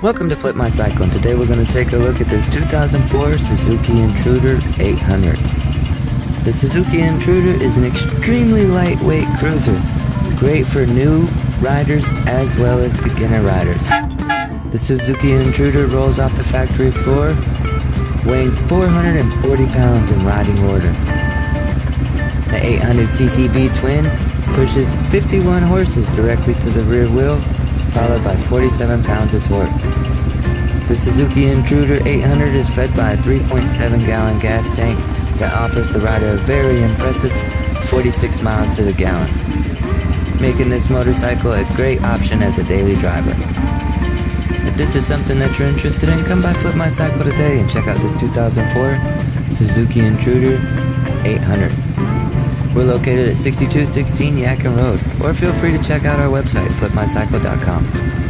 Welcome to Flip My Cycle, and today we're going to take a look at this 2004 Suzuki Intruder 800. The Suzuki Intruder is an extremely lightweight cruiser, great for new riders as well as beginner riders. The Suzuki Intruder rolls off the factory floor, weighing 440 pounds in riding order. The 800cc V-twin pushes 51 horses directly to the rear wheel, followed by 47 pounds of torque. The Suzuki Intruder 800 is fed by a 3.7-gallon gas tank that offers the rider a very impressive 46 miles to the gallon, making this motorcycle a great option as a daily driver. If this is something that you're interested in, come by Flip My Cycle today and check out this 2004 Suzuki Intruder 800. We're located at 6216 Yadkin Road, or feel free to check out our website, FlipMyCycle.com.